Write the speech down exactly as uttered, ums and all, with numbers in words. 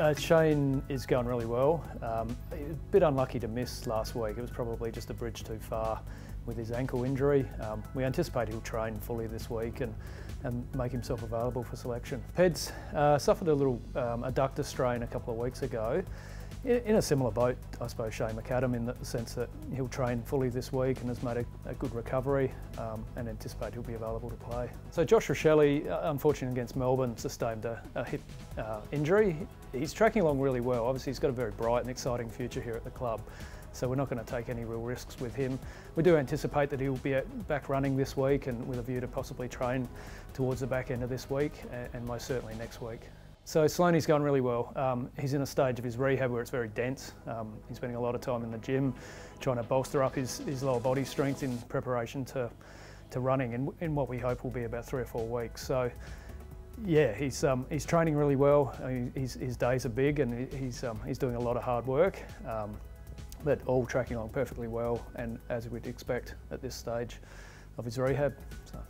Uh, Shane is going really well. Um, a bit unlucky to miss last week. It was probably just a bridge too far with his ankle injury. Um, we anticipate he'll train fully this week and, and make himself available for selection. Peds uh, suffered a little um, adductor strain a couple of weeks ago. In, in a similar boat, I suppose, Shane McAdam, in the sense that he'll train fully this week and has made a, a good recovery um, and anticipate he'll be available to play. So Josh Rochelle, unfortunately against Melbourne, sustained a, a hip uh, injury. He's tracking along really well. Obviously he's got a very bright and exciting future here at the club, so we're not going to take any real risks with him. We do anticipate that he'll be back running this week and with a view to possibly train towards the back end of this week and most certainly next week. So Sloanie's gone really well. Um, he's in a stage of his rehab where it's very dense. Um, he's spending a lot of time in the gym trying to bolster up his, his lower body strength in preparation to, to running in, in what we hope will be about three or four weeks. So, yeah, he's um, he's training really well. He's, his days are big, and he's um, he's doing a lot of hard work, um, but all tracking along perfectly well, and as we'd expect at this stage of his rehab. So.